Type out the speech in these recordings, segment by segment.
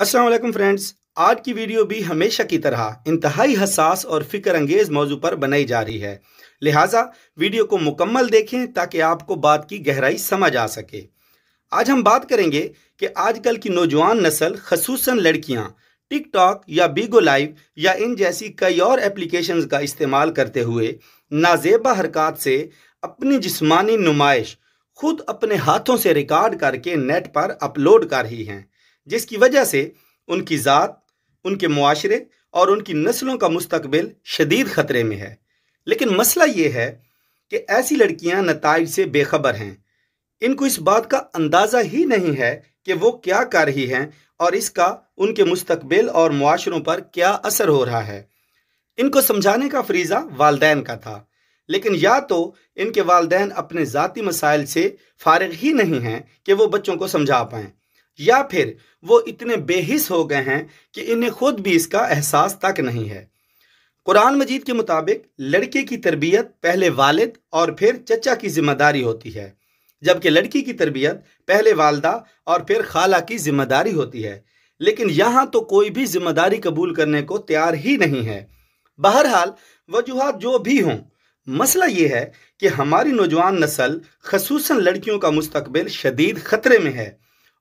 अस्सलाम वालेकुम फ्रेंड्स, आज की वीडियो भी हमेशा की तरह इंतहाई हसास और फिक्र अंगेज़ मौजू पर बनाई जा रही है, लिहाजा वीडियो को मुकम्मल देखें ताकि आपको बात की गहराई समझ आ सके। आज हम बात करेंगे कि आजकल की नौजवान नस्ल खसूसन लड़कियां टिकटॉक या बीगो लाइव या इन जैसी कई और एप्लीकेशंस का इस्तेमाल करते हुए नाजेबा हरकत से अपनी जिस्मानी नुमाइश खुद अपने हाथों से रिकॉर्ड करके नेट पर अपलोड कर रही हैं, जिसकी वजह से उनकी ज़ात, उनके मुआशरे और उनकी नस्लों का मुस्तकबिल शदीद ख़तरे में है। लेकिन मसला ये है कि ऐसी लड़कियां नताइज से बेखबर हैं, इनको इस बात का अंदाज़ा ही नहीं है कि वो क्या कर रही हैं और इसका उनके मुस्तकबिल और मुआशरों पर क्या असर हो रहा है। इनको समझाने का फरीज़ा वालदैन का था, लेकिन या तो इनके वालदैन अपने ज़ाती मसाइल से फारिग ही नहीं हैं कि वो बच्चों को समझा पाएँ, या फिर वो इतने बेहिस हो गए हैं कि इन्हें खुद भी इसका एहसास तक नहीं है। कुरान मजीद के मुताबिक लड़के की तरबियत पहले वालिद और फिर चचा की जिम्मेदारी होती है, जबकि लड़की की तरबियत पहले वालदा और फिर खाला की जिम्मेदारी होती है। लेकिन यहाँ तो कोई भी जिम्मेदारी कबूल करने को तैयार ही नहीं है। बहरहाल वजूहात जो भी हों, मसला ये है कि हमारी नौजवान नस्ल खसूसन लड़कियों का मुस्तकबिल शदीद ख़तरे में है,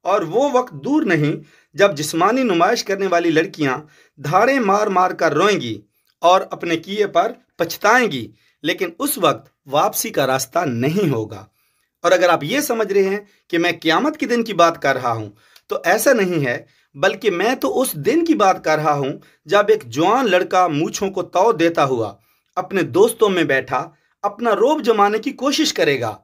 और वो वक्त दूर नहीं जब जिस्मानी नुमाइश करने वाली लड़कियां धारे मार मार कर रोएंगी और अपने किए पर पछताएंगी, लेकिन उस वक्त वापसी का रास्ता नहीं होगा। और अगर आप ये समझ रहे हैं कि मैं क़यामत के दिन की बात कर रहा हूं, तो ऐसा नहीं है, बल्कि मैं तो उस दिन की बात कर रहा हूं जब एक जवान लड़का मूँछों को तौ देता हुआ अपने दोस्तों में बैठा अपना रौब जमाने की कोशिश करेगा,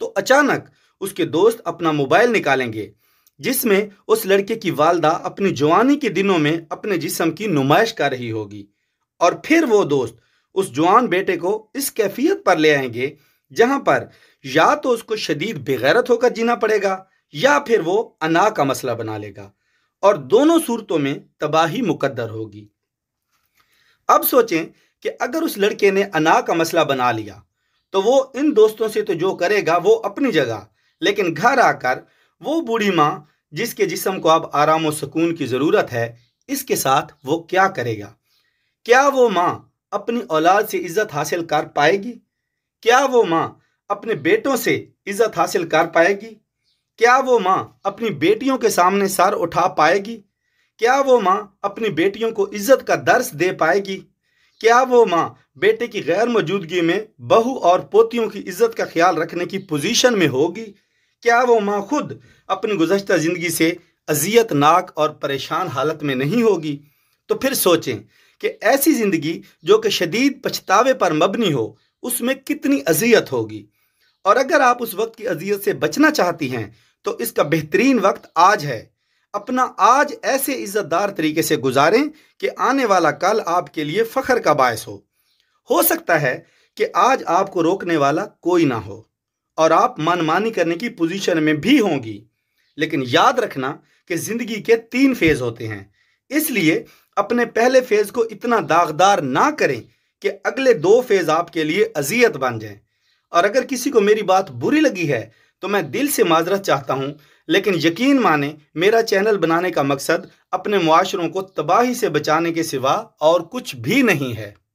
तो अचानक उसके दोस्त अपना मोबाइल निकालेंगे जिसमें उस लड़के की वालदा अपनी जवानी के दिनों में अपने जिस्म की नुमाइश कर रही होगी, और फिर वो दोस्त उस जवान बेटे को इस कैफियत पर ले आएंगे जहां पर या तो उसको शदीद बेगैरत होकर जीना पड़ेगा या फिर वो अना का मसला बना लेगा, और दोनों सूरतों में तबाही मुकद्दर होगी। अब सोचें कि अगर उस लड़के ने अना का मसला बना लिया तो वो इन दोस्तों से तो जो करेगा वो अपनी जगह, लेकिन घर आकर वो बूढ़ी माँ जिसके जिस्म को अब आराम और सुकून की ज़रूरत है, इसके साथ वो क्या करेगा? क्या वो माँ अपनी औलाद से इज़्ज़त हासिल कर पाएगी? क्या वो माँ अपने बेटों से इज़्ज़त हासिल कर पाएगी? क्या वो माँ अपनी बेटियों के सामने सर उठा पाएगी? क्या वो माँ अपनी बेटियों को इज़्ज़त का दर्स दे पाएगी? क्या वो माँ बेटे की गैर मौजूदगी में बहू और पोतियों की इज़्ज़त का ख्याल रखने की पोजीशन में होगी? क्या वो माँ खुद अपनी गुज़श्ता ज़िंदगी से अजियतनाक और परेशान हालत में नहीं होगी? तो फिर सोचें कि ऐसी ज़िंदगी जो कि शदीद पछतावे पर मबनी हो, उसमें कितनी अजियत होगी। और अगर आप उस वक्त की अजियत से बचना चाहती हैं तो इसका बेहतरीन वक्त आज है। अपना आज ऐसे इज़्ज़तदार तरीके से गुजारें कि आने वाला कल आपके लिए फ़ख्र का बायस हो सकता है कि आज आपको रोकने वाला कोई ना हो और आप मनमानी करने की पोजीशन में भी होंगी। लेकिन याद रखना कि ज़िंदगी के 3 फेज़ होते हैं, इसलिए अपने पहले फेज़ को इतना दागदार ना करें कि अगले 2 फेज़ आपके लिए अजियत बन जाएं। और अगर किसी को मेरी बात बुरी लगी है तो मैं दिल से माजरत चाहता हूं, लेकिन यकीन माने मेरा चैनल बनाने का मकसद अपने मुआशरों को तबाही से बचाने के सिवा और कुछ भी नहीं है।